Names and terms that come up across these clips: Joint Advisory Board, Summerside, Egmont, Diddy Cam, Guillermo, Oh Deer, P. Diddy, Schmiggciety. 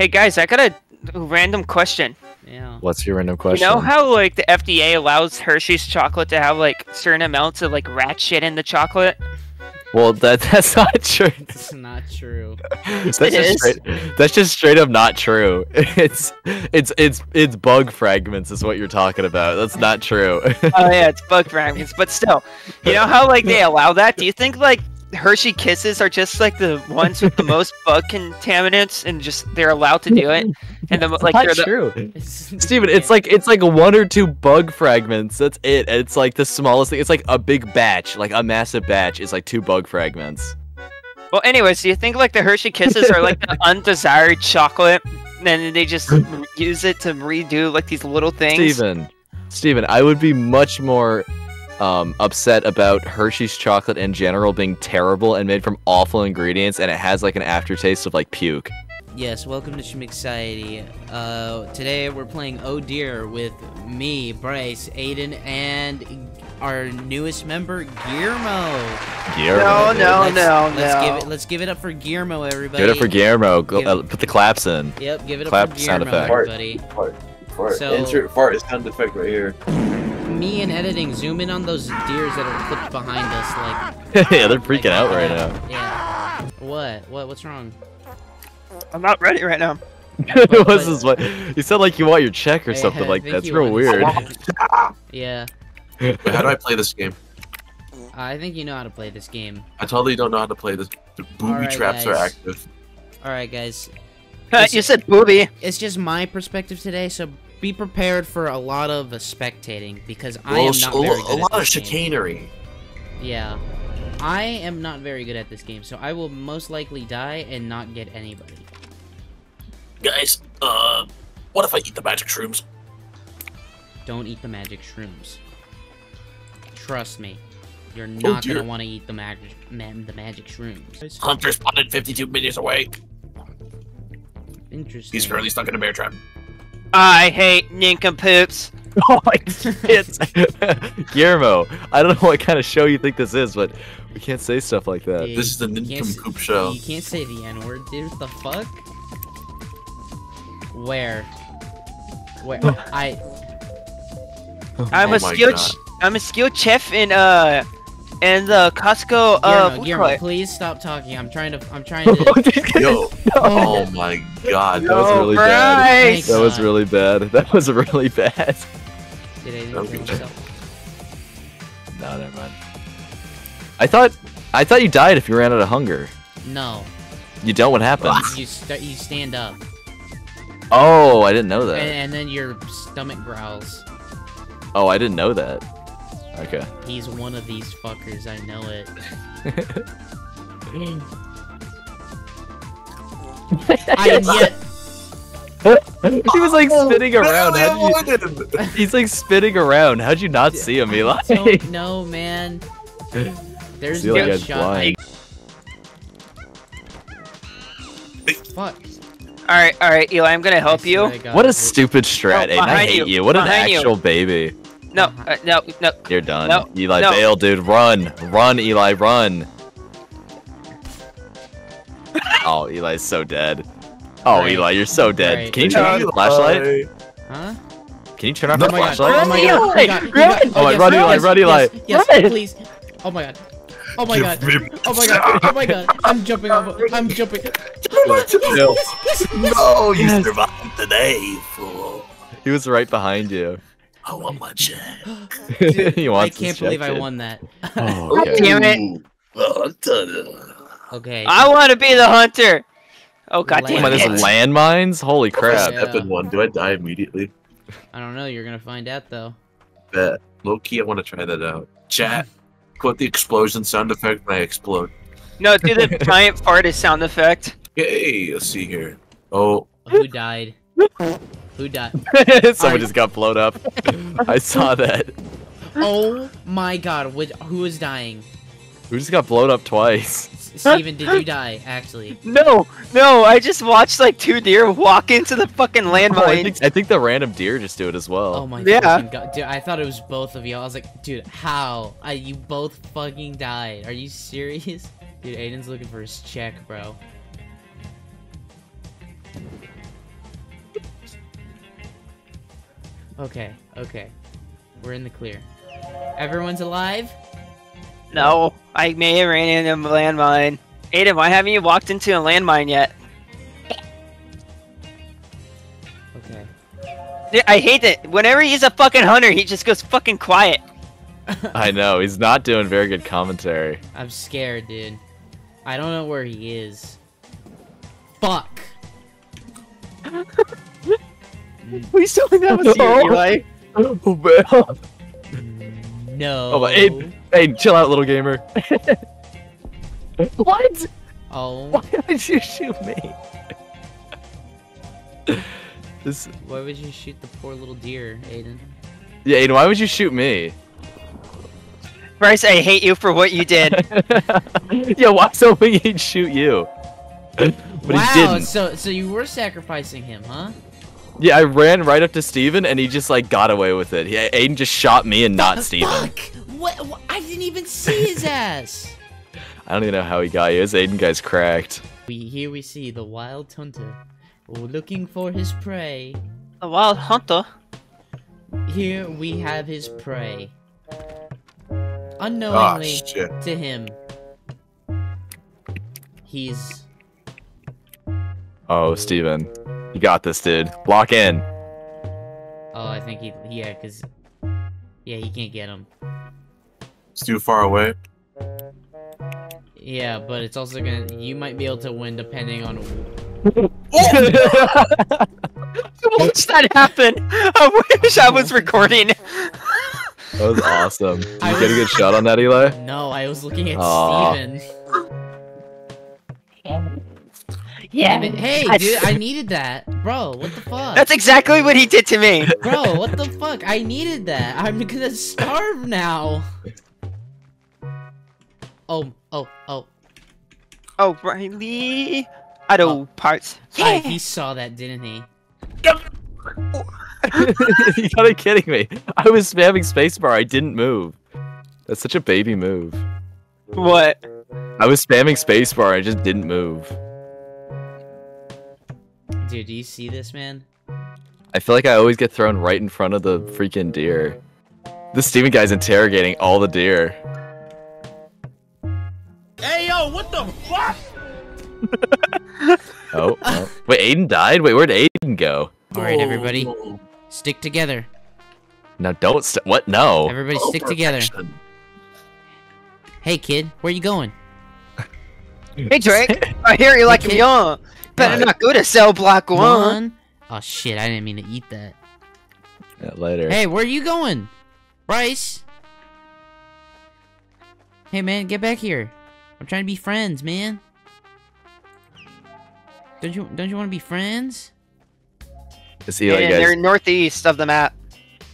Hey guys, I got a random question. Yeah. What's your random question? You know how like the FDA allows Hershey's chocolate to have like certain amounts of like rat shit in the chocolate? Well, that's not true. That's not true. That's just straight up not true. It's bug fragments is what you're talking about. That's not true. Oh yeah, it's bug fragments, but still, you know how like they allow that? Do you think like Hershey Kisses are just like the ones with the most bug contaminants, and just they're allowed to do it? And the like, not true, Steven. It's like one or two bug fragments. That's it. It's like the smallest thing. It's like a big batch, like a massive batch. Is like two bug fragments. Well, anyways, do you think like the Hershey Kisses are like the undesired chocolate, and then they just use it to redo like these little things? Steven, I would be much more upset about Hershey's chocolate in general being terrible and made from awful ingredients, and it has like an aftertaste of like puke. Yes, welcome to Schmiggciety. Today we're playing Oh Deer with me, Bryce, Aiden, and our newest member, Guillermo. Guillermo. Let's give it up for Guillermo, everybody. Give it up for Guillermo. Put the claps in. Yep, give it up for Guillermo, everybody. Fart. So, insert fart sound effect right here. Me and editing, zoom in on those deers that are clipped behind us, like... yeah, they're freaking out right now. Yeah. What's wrong? I'm not ready right now. What's this? What? You sound like you want your check or something like that. It's real weird. Yeah. Wait, how do I play this game? I think you know how to play this game. I totally don't know how to play this. The booby traps are active. Alright, guys. You said booby. It's just my perspective today, so... be prepared for a lot of spectating, because I am not very good at this game. A lot of chicanery. Yeah. I am not very good at this game, so I will most likely die and not get anybody. Guys, what if I eat the magic shrooms? Don't eat the magic shrooms. Trust me. You're not going to want to eat the magic shrooms. Hunter spotted 52 meters away. Interesting. He's currently stuck in a bear trap. I hate nincompoops. Oh my shit. Guillermo, I don't know what kind of show you think this is, but we can't say stuff like that. Dude, this is the nincompoop show. You can't say the N-word, dude. What the fuck? Where? I'm a skilled chef in the Costco Guillermo, please stop talking. I'm trying to Yo. Oh my god, that was really bad. That was really bad. Did I do it myself? No, never mind. I thought you died if you ran out of hunger. No. You don't, what happens? You stand up. Oh, I didn't know that. And then your stomach growls. Oh, I didn't know that. Okay. He's one of these fuckers, I know it. He was like spinning around. He's like spinning around. How'd you not see him, Eli? I don't know, man. There's no shot. Fuck. Alright, Eli, I'm gonna help you. What a stupid strat, Aiden. I hate you. What an actual baby. No, no. You're done. No, Eli, bail, dude. Run, Eli, run. Oh, Eli's so dead. Oh, right. Eli, you're so dead. Right. Can you turn off your flashlight? Huh? Can you turn off your flashlight? Oh my god. Run, Eli, run, Eli. Yes, please. Oh my god. Oh my god. Oh my god. Oh my god. I'm jumping off. I'm jumping. No, you survived today, fool. He was right behind you. I want my check. Dude, I can't believe I won that. Oh, okay. Damn it. Okay. I want to be the hunter. Oh god, damn it. There's landmines? Holy crap. Yeah. Do I die immediately? I don't know. You're going to find out, though. Bet. Low key, I want to try that out. Chat. Quote the explosion sound effect when I explode. No, do the giant fart sound effect. Hey, let's see here. Oh. Who died? Who died? Someone just got blown up. I saw that. Oh my god, who is dying? Who just got blown up twice? Steven, did you die, actually? No, I just watched like two deer walk into the fucking landmine. Oh, I think the random deer just do it as well. Oh my god, dude, I thought it was both of you. I was like, dude, how? You both fucking died. Are you serious? Dude, Aiden's looking for his check, bro. Okay, okay. We're in the clear. Everyone's alive? No, I may have ran into a landmine. Aiden, why haven't you walked into a landmine yet? Okay. Dude, I hate that. Whenever he's a fucking hunter, he just goes fucking quiet. I know, he's not doing very good commentary. I'm scared, dude. I don't know where he is. Fuck! Please tell me that was you, Eli. Oh, man. No. Oh, hey, hey, chill out, little gamer. What? Oh. Why did you shoot me? This... Why would you shoot the poor little deer, Aiden? Yeah, Aiden, why would you shoot me? Bryce, I hate you for what you did. Yeah, why so he'd shoot you? But wow, he didn't. So you were sacrificing him, huh? Yeah, I ran right up to Steven and he just like got away with it. Yeah, Aiden just shot me and not Steven. Fuck! What? I didn't even see his ass. I don't even know how he got you. His Aiden guy's cracked. Here we see the wild hunter looking for his prey. The wild hunter? Here we have his prey. Unknowingly to him, he's... Oh, Steven. You got this, dude. Lock in. Oh, I think he... Yeah, because... Yeah, he can't get him. It's too far away. Yeah, but it's also gonna... You might be able to win depending on... Watch that happen! I wish I was recording! That was awesome. Did you get a good shot on that, Eli? No, I was looking at Steven. Yeah. I mean, hey, dude, I needed that. Bro, what the fuck? That's exactly what he did to me. Bro, what the fuck? I needed that. I'm gonna starve now. Oh. Oh, Riley. Auto parts. Yeah. He saw that, didn't he? You gotta be kidding me. I was spamming spacebar, I didn't move. That's such a baby move. What? I was spamming spacebar, I just didn't move. Dude, do you see this, man? I feel like I always get thrown right in front of the freaking deer. This Steven guy's interrogating all the deer. Hey, yo, what the fuck? Oh. Wait, Aiden died? Wait, where'd Aiden go? Alright, everybody. Stick together. Now don't what? No. Everybody stick together. Hey, kid. Where you going? Hey, Drake. I hear you like young. Better not go to cell block one. Oh, shit. I didn't mean to eat that. Yeah, later. Hey, where you going? Bryce. Hey, man. Get back here. I'm trying to be friends, man. Don't you want to be friends? This Eli guy's... They're northeast of the map.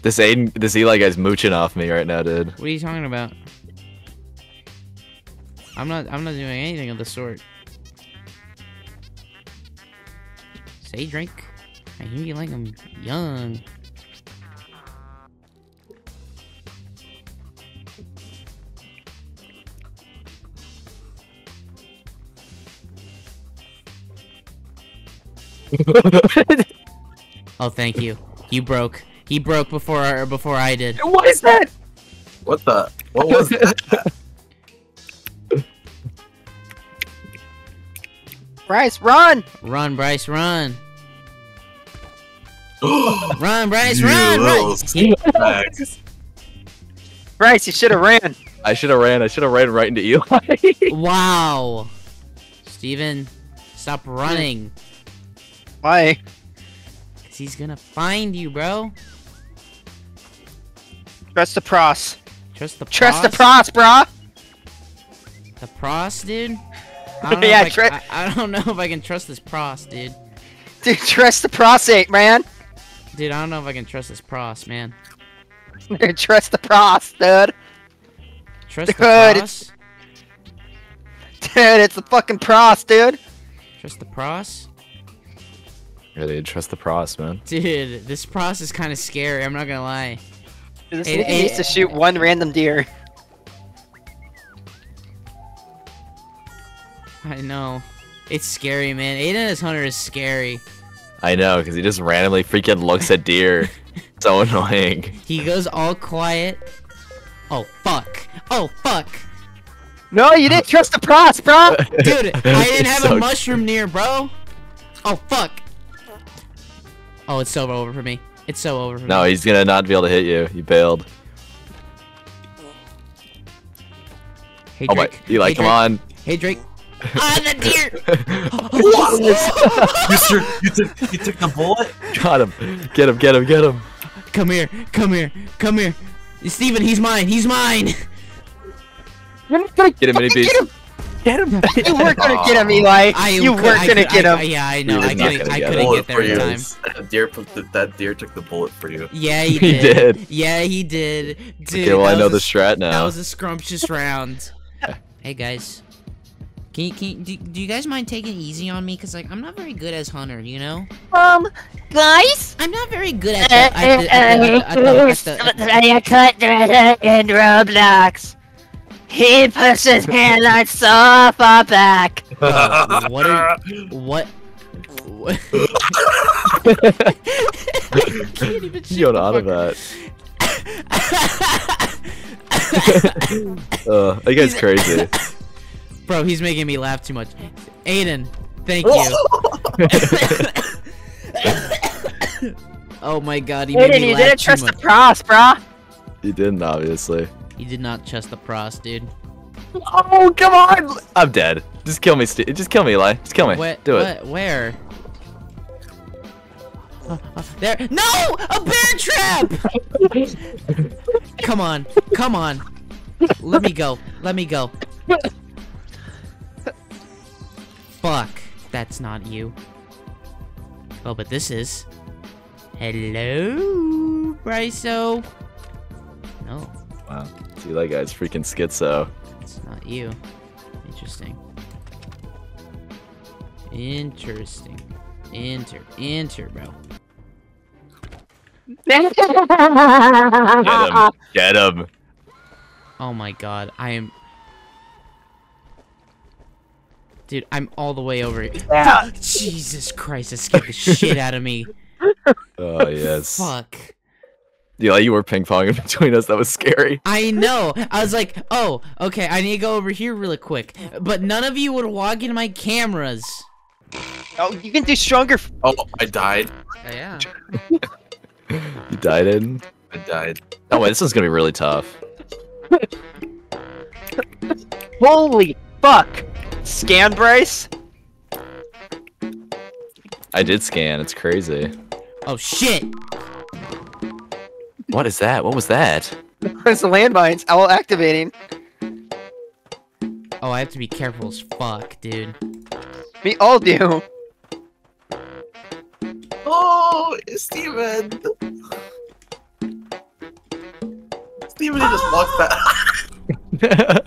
This Eli guy's mooching off me right now, dude. What are you talking about? I'm not doing anything of the sort. Say, Drake. I hear you like I'm young. Oh, thank you. You broke. He broke before I did. What is that? What the? What was that? Bryce, run! Run, Bryce, run! Run, Bryce, run! Run! Bryce, you should have ran. I should have ran. I should have ran right into Eli. Wow. Steven, stop running. Why? He's gonna find you, bro. Trust the pros. Trust the pros, brah. The pros, dude. I don't know if I can trust this pros, dude. Dude, trust the prosate, man. Dude, I don't know if I can trust this pros, man. Trust the pros, dude. Trust the pros. Dude, it's the fucking pros, dude. Trust the pros. Really, trust the pros, man. Dude, this pros is kind of scary. I'm not gonna lie. This nigga needs to shoot one random deer. I know. It's scary, man. Aiden as hunter is scary. I know, because he just randomly freaking looks at deer. So annoying. He goes all quiet. Oh, fuck. Oh, fuck. No, you didn't trust the pross, bro. Dude, I didn't have a mushroom near, bro. Oh, fuck. Oh, it's so over for me. It's so over for me. No, he's going to not be able to hit you. You bailed. Hey, Drake. Oh, my. Eli, hey, come on. Hey, Drake. Ah, the deer! What? you took the bullet? Got him. Get him, get him, get him. Come here, come here, come here. Steven, he's mine, he's mine! You're not gonna get him, any beast. Get him! You were gonna get him, Eli! You were gonna get him! Yeah, I know, I couldn't get there in time. That deer took the bullet for you. Yeah, he did. Yeah, he did. Dude, okay, well, I know the strat now. That was a scrumptious round. Hey, guys. Do you guys mind taking it easy on me? Cause like I'm not very good as hunter, you know. Guys. I'm not very good at I cut in Roblox. He puts his hand like so far back. What? I can't even shoot. You're out of that. That guy's crazy. Bro, he's making me laugh too much. Aiden, thank you. Oh my god, he made me laugh too much. Aiden, you didn't trust the pross, bro. You didn't, obviously. You did not trust the pross, dude. Oh, come on! I'm dead. Just kill me, Steve. Just kill me, Eli. Just kill me. Do it. Where? There. No! A bear trap! Come on. Come on. Let me go. Let me go. Fuck, that's not you. Oh, but this is. Hello, Bryso. No. Wow. See, that guy's freaking schizo. It's not you. Interesting. Interesting. Enter, bro. Get him. Get him. Oh my god, I am. Dude, I'm all the way over here. Yeah. Jesus Christ, that scared the shit out of me. Oh, yes. Fuck. Yeah, you were ping-ponging between us. That was scary. I know. I was like, oh, okay, I need to go over here really quick. But none of you would walk into my cameras. Oh, you can do stronger. Oh, I died. Yeah. You died, Aiden? I died. Oh, wait, this one's going to be really tough. Holy fuck. Scan, Bryce? I did scan. It's crazy. Oh, shit! What is that? What was that? It's the landmines. Owl activating. Oh, I have to be careful as fuck, dude. We all do. Oh, Steven! Steven, you just walked back.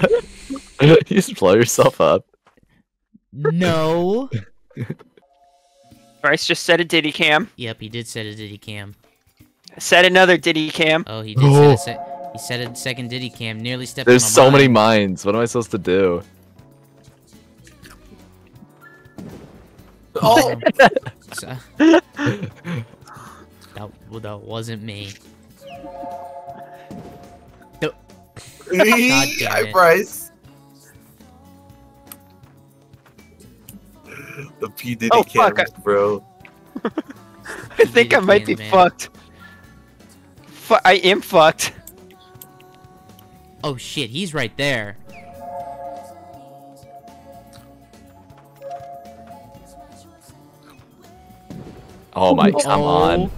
You just blow yourself up. No. Bryce just set a Diddy Cam. Yep, he did set a Diddy Cam. Set another Diddy Cam. Oh, he did set a second Diddy Cam. Nearly stepped on a mine. There's so many mines. What am I supposed to do? Oh. that wasn't me. No. God damn it. Bryce. The P. Diddy cameras, bro. I think I might be fucked. I am fucked. Oh shit, he's right there. Oh my, come on.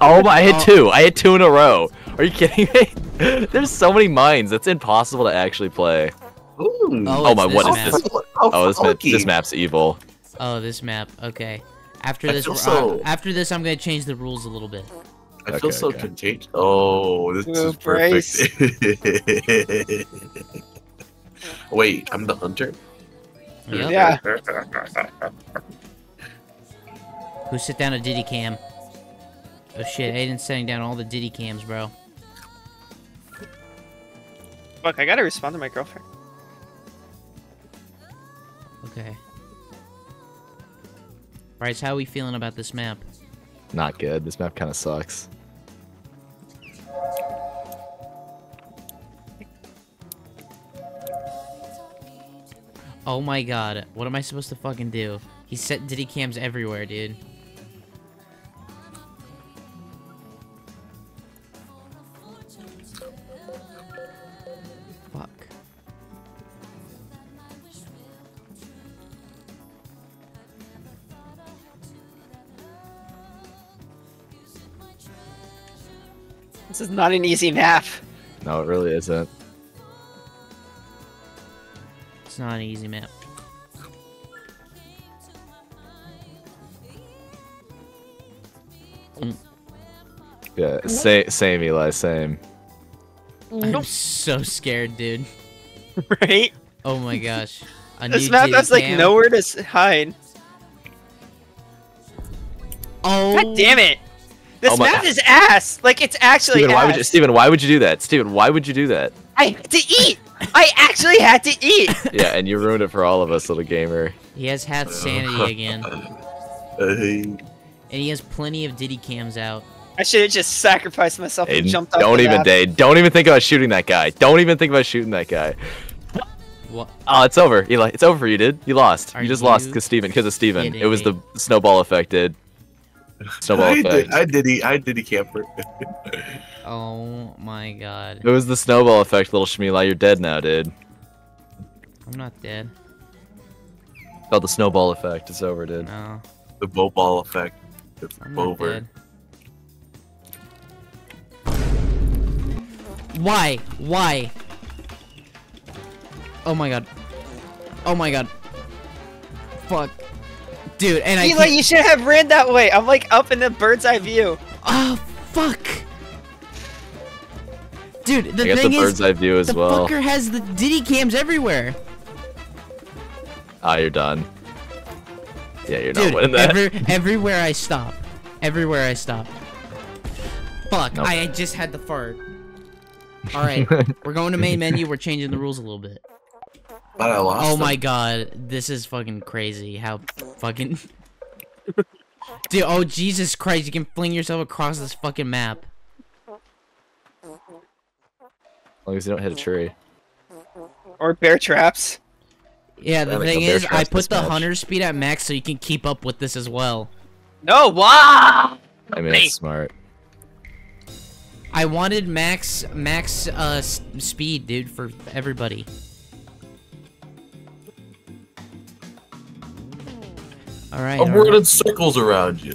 Oh my, I hit two. I hit two in a row. Are you kidding me? There's so many mines. It's impossible to actually play. Ooh. Oh my, what is this? Oh, this map's evil. Oh, this map. Okay. After this, I'm gonna change the rules a little bit. I feel so contagious. Oh, this is perfect. Wait, I'm the hunter? Yep. Yeah. Who set down a Diddy Cam? Oh shit, Aiden's setting down all the Diddy Cams, bro. Fuck, I gotta respond to my girlfriend. Okay. Bryce, how are we feeling about this map? not good. This map kind of sucks. Oh my god, what am I supposed to fucking do? He set Diddy Cams everywhere, dude. Fuck. This is not an easy map. No, it really isn't. It's not an easy map. Yeah, same, Eli, same. I'm so scared, dude. Right? Oh my gosh. This map has like nowhere to hide. Oh. God damn it! This map is ass. Like, it's actually ass. Steven, why would you do that? Steven, why would you do that? I had to eat. I actually had to eat. Yeah, and you ruined it for all of us, little gamer. He has half sanity again. And he has plenty of Diddy Cams out. I should have just sacrificed myself and jumped off. Don't even, Dave. Don't even think about shooting that guy. Don't even think about shooting that guy. What? Oh, it's over, Eli. It's over for you, dude. You lost. You just lost because of Steven. Kidding? It was the snowball effect, dude. Snowball effect. I diddy camper. Oh my god. It was the snowball effect, little Schmiggciety. You're dead now, dude. I'm not dead. It's called the snowball effect. It's over, dude. No. The bow ball effect. It's over. Why? Why? Oh my god. Oh my god. Fuck. Dude, and Eli, you should have ran that way. I'm like up in the bird's eye view. Oh, fuck. Dude, the thing is, bird's eye view as well. The fucker has the Diddy Cams everywhere. Ah, you're done. Yeah, you're not winning that. Everywhere I stop. Everywhere I stop. Fuck, nope. I just had the fart. Alright, we're going to main menu. We're changing the rules a little bit. But I lost them. My god, this is fucking crazy. How fucking... Dude, oh Jesus Christ, you can fling yourself across this fucking map. As long as you don't hit a tree. Or bear traps. Yeah, the thing is, I put the hunter speed at max so you can keep up with this as well. No, wow! I mean, that's smart. I wanted max speed, dude, for everybody. All right. I'm running circles around you.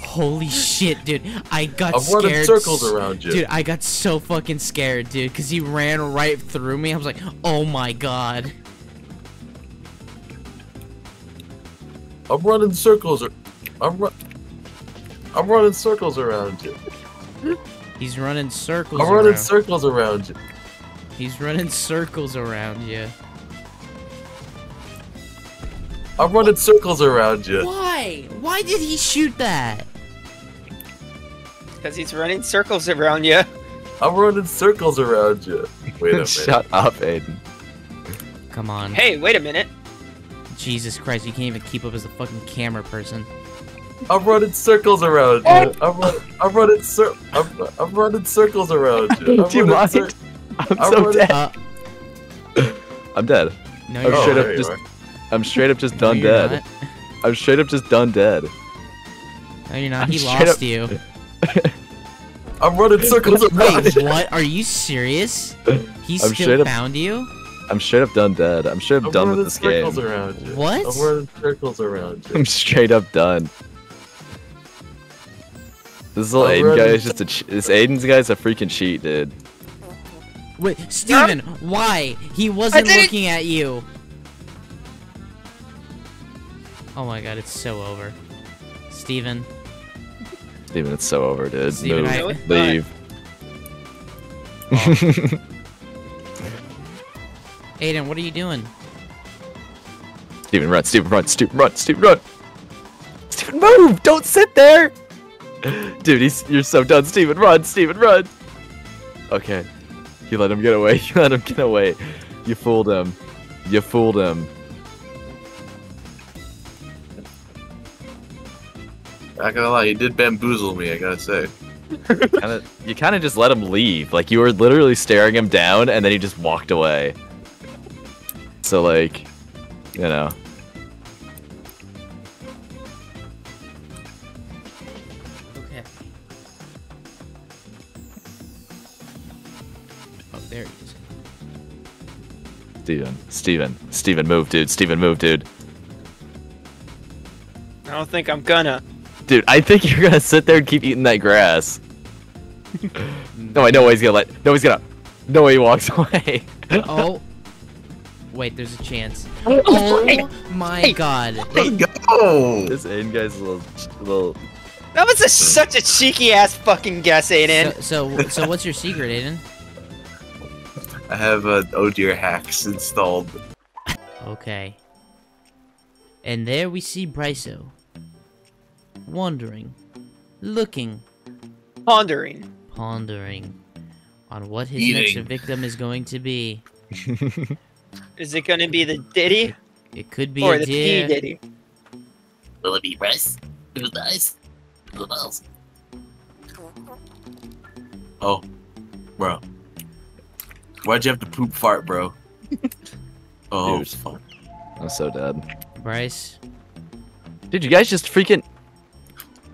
Holy shit, dude! I got scared. I'm running circles around you, dude. I got so fucking scared, dude, because he ran right through me. I was like, oh my god. I'm running circles. I'm running circles around you. He's running circles around you. I'm running circles around you. He's running circles around you. I'm running circles around you. Why? Why did he shoot that? Because he's running circles around you. I'm running circles around you. Wait a minute. Shut up, Aiden. Come on. Hey, wait a minute. Jesus Christ, you can't even keep up as a fucking camera person. I'm running circles around you. I'm running circles around you. Do you mind? I'm so dead. I'm dead. No, you're not. I'm straight up just done dead. Not. I'm straight up just done dead. No, you're not. He lost you. I'm running circles around. Wait, what? Are you serious? He still found you? I'm straight up done dead. I'm straight up done with this game. What? I'm running circles around you. I'm straight up done. This little Aiden guy is just a This Aiden guy's a freaking cheat, dude. Wait, Steven, why? He wasn't looking at you. Oh my god, it's so over. Steven. Steven, it's so over, dude. Steven, move. Leave. Oh. Aiden, what are you doing? Steven, run. Steven, run. Steven, run. Steven, run. Steven, move! Don't sit there! Dude, you're so done. Steven, run. Steven, run. Okay. You let him get away. You let him get away. You fooled him. You fooled him. Not gonna lie, you did bamboozle me, I gotta say. You kind of just let him leave. Like, you were literally staring him down, and then he just walked away. So, like, you know. Okay. Oh, there he is. Steven, move, dude. Steven, move, dude. I don't think I'm gonna. Dude, I think you're gonna sit there and keep eating that grass. No, I know why he's gonna let. No, he's gonna. No way he walks away. Oh. Wait, there's a chance. Oh my god. Let's go! This Aiden guy's a little. That was such a cheeky ass fucking guess, Aiden. So what's your secret, Aiden? I have Oh Deer hacks installed. Okay. And there we see Bryso. Wandering, looking, pondering on what his next victim is going to be. Is it going to be the Diddy? It could be or a the P. Diddy. Will it be Bryce? Who dies? Who else? Oh, bro, why'd you have to poop fart, bro? Oh, dude, fuck! I'm so dead. Bryce, did you guys just freaking?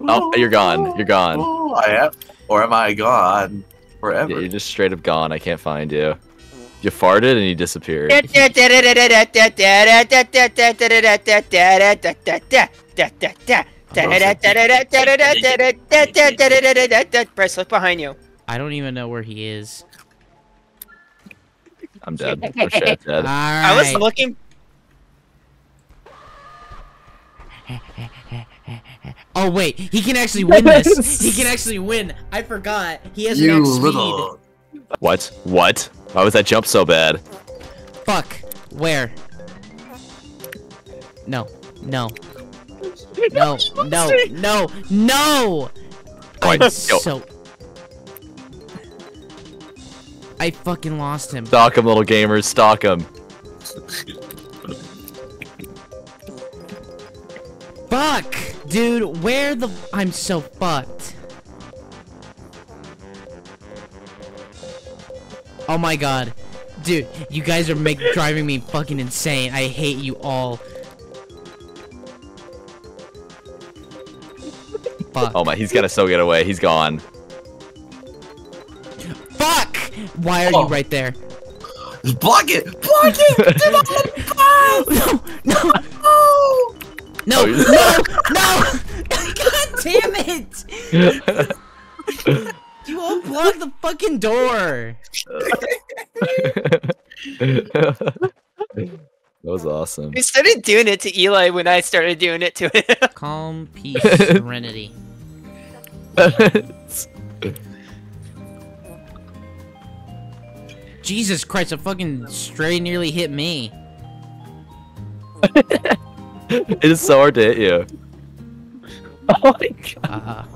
Oh, you're gone. You're gone. Oh, I am. Or am I gone? Forever. Yeah, you're just straight up gone. I can't find you. You farted and you disappeared. Bryce, look behind you. I don't even know where he is. I'm dead. For sure, dead. Right. I was looking. Oh wait, he can actually win this. He can actually win. I forgot. He has max speed. What? What? Why was that jump so bad? Fuck. Where? No. No. No. No. No. No. I'm so. I fucking lost him. Stalk him, little gamers. Stalk him. Fuck. Dude, where the- I'm so fucked. Oh my god. Dude, you guys are driving me fucking insane. I hate you all. Fuck. Oh my, he's gotta so get away. He's gone. Fuck! Why are you right there? Block it! Block it! No! No! No! No! No! No! God damn it! You all blocked the fucking door. That was awesome. You started doing it to Eli when I started doing it to him. Calm, peace, serenity. Jesus Christ! A fucking stray nearly hit me. It is so hard to hit you. Oh my god.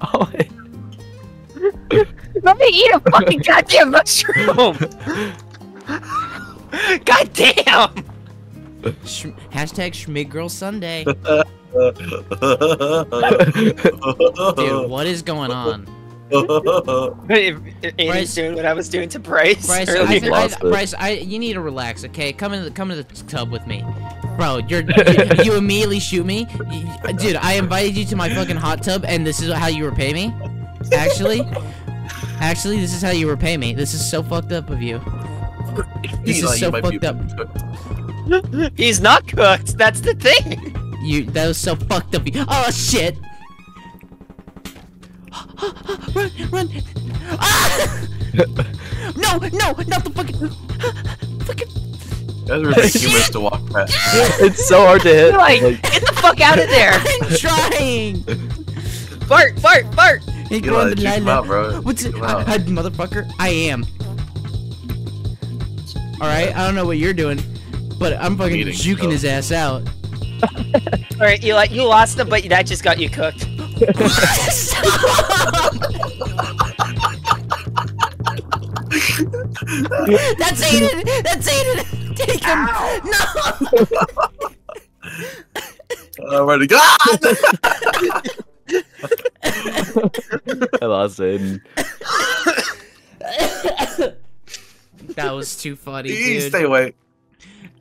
Oh my... Let me eat a fucking goddamn mushroom! Goddamn! Hashtag #SchmiggirlSunday. Dude, what is going on? Bryce, doing what I was doing to Bryce. Bryce, you need to relax, okay? Come into the tub with me, bro. You immediately shoot me, dude. I invited you to my fucking hot tub, and this is how you repay me. Actually, this is how you repay me. This is so fucked up of you. This is so fucked up. He's not cooked. That's the thing. That was so fucked up. Oh shit. Run! Run! Ah! No! No! Not the fucking! Fucking! That's ridiculous to walk past. It's so hard to hit. Like, get the fuck out of there! I'm trying. Fart! Fart! Fart! Hey, go on the line, bro. What's it? I motherfucker! I am. All right. I don't know what you're doing, but I'm fucking juking his ass out. All right, Eli, you lost him, but that just got you cooked. That's Aiden! That's Aiden! Take him! Ow. No! already got. Hello, Aiden. That was too funny, dude. Stay away.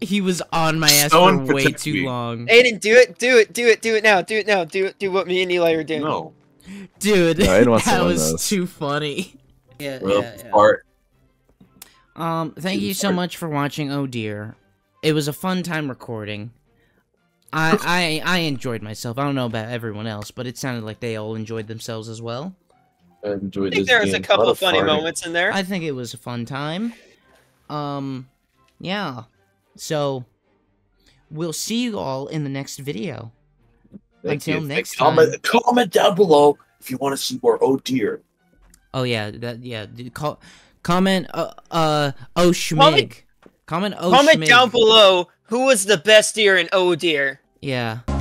He was on my ass for way too long. Aiden, do it now. Do what me and Eli are doing. No. Dude, that was too funny. Yeah, thank you so much for watching Oh Deer. It was a fun time recording. I enjoyed myself. I don't know about everyone else, but it sounded like they all enjoyed themselves as well. I enjoyed this game. I think there was a couple of funny moments in there. I think it was a fun time. Yeah. So, we'll see you all in the next video. Until next time. Comment down below if you want to see more Oh Deer. Oh yeah, comment Oh Schmig. Comment down below who was the best deer in Oh Deer. Yeah.